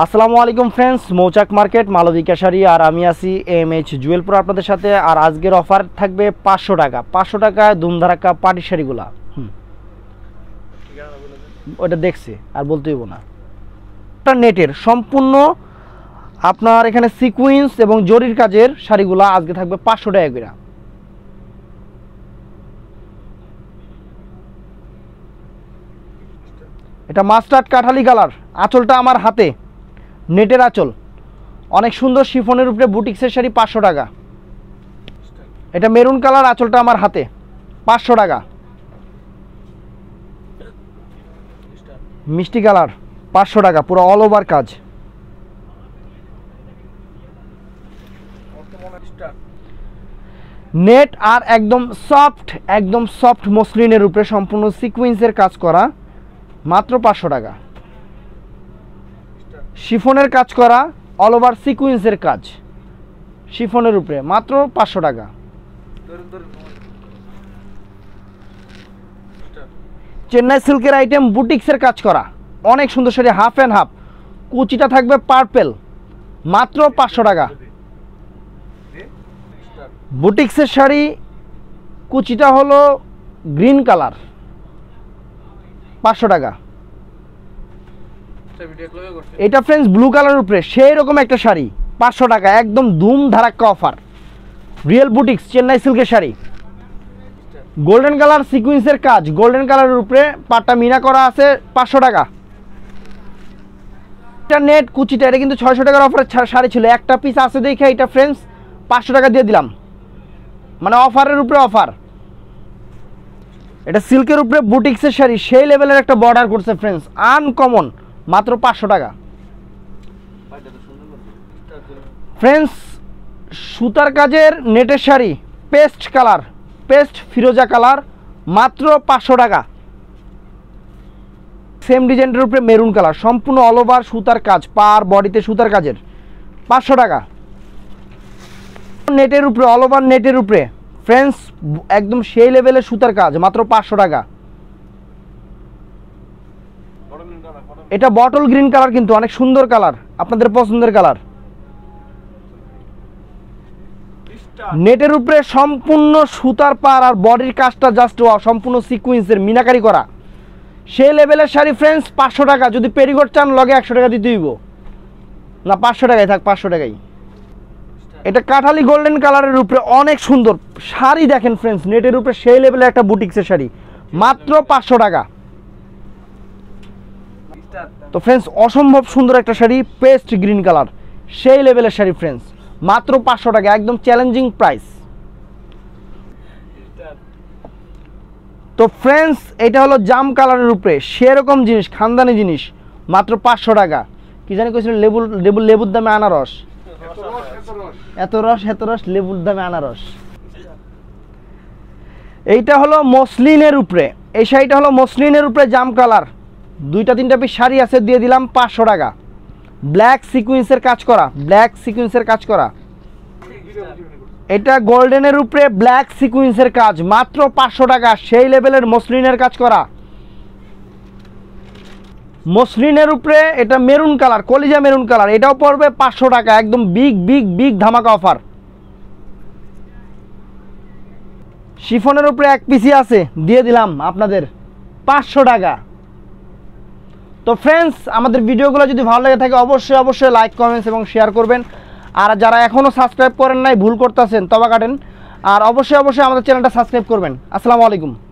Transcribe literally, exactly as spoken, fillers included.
असलामुआलैकुम friends Mouchak market Malvika sari और आमी आसी एम एच जुएलपुर आपनादेर साथे और आजकेर अफार थाकबे पाँचशो टाका पाँचशो टाकाय धुमधाराक्का पार्टी शाड़ीगुला ओटा देखছি আর বলতেই হবো না এটা নেটের সম্পূর্ণ আপনার এখানে সিকোয়েন্স এবং জরির কাজের শাড়িগুলা আজকে থাকবে পাঁচশো টাকা করে। এটা মাস্টার্ড কাঠালি কালার আঁচলটা আমার হাতে নেটের আঁচল অনেক সুন্দর শিফনের উপরে বুটিক্সের শাড়ি পাঁচশো টাকা। এটা মেরুন কালার আঁচলটা আমার হাতে পাঁচশো টাকা। मिष्टी कलर पाँचशो टाका पूरा ऑल ओवर काज। नेट और एकदम सफ्ट एकदम सफ्ट मसलिनेर उपरे सम्पूर्ण सिकुएंसेर काज करा मात्र पाँचशो टाका। शिफोनेर काज करा ऑल ओवर सिकुएंसेर काज शिफोनेर उपरे मात्र पाँचशो टाका। चेन्नई सिल्कर आइटेम बुटिक्सर काज करा अनेक सुंदर शाड़ी हाफ एंड हाफ कुचिटा थाकबे पार्पल मात्र पाँचशो टाका। बुटिक्सर शाड़ी कुचिटा हलो ग्रीन कलर पाँचशो टाका। एटा फ्रेंड्स ब्लू कलर उपरे सेई रकम एकटा शाड़ी पाँचशो टाका एकदम धूम धाराक्का अफार रियल बुटिक्स चेन्नई सिल्कर शाड़ी गोल्डन कलर सिकुएंसर काज गोल्डन कलर उपरे पाटा मीना करा आछे पाँचशो टाका। एटा नेट कुचिटा एटा किन्तु छयशो टाकार अफारे शाड़ी छिलो एकटा पिस आछे देखे एटा फ्रेंड्स पाँचशो टाका दिए दिलाम माने अफारेर उपरे अफार। एटा सिल्केर उपरे बुटिक्सेर शाड़ी सेई लेभेलेर एकटा बर्डार करछे फ्रेंड्स आनकमन मात्र पाँचशो टाका। फ्रेंड्स सूतार काजेर नेटेर शाड़ी पेस्ट कलर पेस्ट फिरोजा कलर मात्र पाँचशो टाका। सेम डिजाइनर उपरे मेरुन कलर सम्पूर्ण अल ओवर सूतार काज पार बडीते सूतार काजेर पाँचशो टाका। नेटेर उपरे अल ओवर नेटेर उपरे फ्रेंड्स एकदम सेई लेभेलेर सूतार काज मात्र पाँचशो टाका। एटा बटल ग्रीन कलर किन्तु अनेक सुंदर कलर आपनादेर पछंदेर कलर। नेटेर उपरे सम्पूर्ण सूतार पार और बडिर काजटा जस्ट वाओ सम्पूर्ण सिकुएंसेर मीनाकारी करा सेई लेभेलेर शाड़ी फ्रेंड्स पाँचशो टाका। यदि पेरिगोट चान लगे एकशो टाका दिते हइबो ना पाँचशो टाकाय थाक पाँचशो टाकाय। एटा काठाली गोल्डन कालारेर उपरे अनेक सुंदर शाड़ी देखें फ्रेंड्स नेटेर उपरे सेई लेभेलेर एकटा बुटिक्सेर शाड़ी मात्र पाँचशो टाका। तो फ्रेंड्स असम्भव सुंदर एकटा शाड़ी पेस्ट ग्रीन कालार सेई लेभेलेर शाड़ी फ्रेंड्स मात्र पाँचशो टाका एकदम चैलेंजिंग प्राइस। तो फ्रेंड्स एटा हलो जाम कलर उपरे सेरकम जिनिस खानदानी जिनिस मात्र पाँचशो टाका। कि जानि कइछिल लेबु लेबु लेबुर दामे आनारस एत रस एत रस लेबुर दामे आनारस। एटा हलो मसलिनेर उपरे एई शाड़ीटा हलो मसलिनेर उपरे जाम कलर दुइटा तीनटा पिस शाड़ी आछे दिये दिलाम पाँचशो टाका। ब्लैक सिकुएंसर काज करा ब्लैक सिकुएंसर काज करा एटा गोल्डेनर उपरे ब्लैक सिकुएंसर काज मात्र पाँचशो टाका सेई लेभेलेर मसलिनेर काज करा। मसलिनेर उपरे एटा मेरुन कलर कलिजा मेरुन कलर एटाओ पड़बे पाँचशो टाका एकदम बिग बिग बिग धामाका अफार। शिफनेर उपरे एक पिसि आछे दिये दिलाम आपनादेर पाँचशो टाका। तो फ्रेंड्स आमादेर भिडियोगुलो जो भालो लेगे थाके अवश्य अवश्य लाइक कमेंट्स और शेयर करबें और जारा एखोनो सबसक्राइब करें नाई भूल करतेछेन तबा काटें और अवश्य अवश्य आमादेर चैनलटा सबसक्राइब करबें। आसलामु आलैकुम।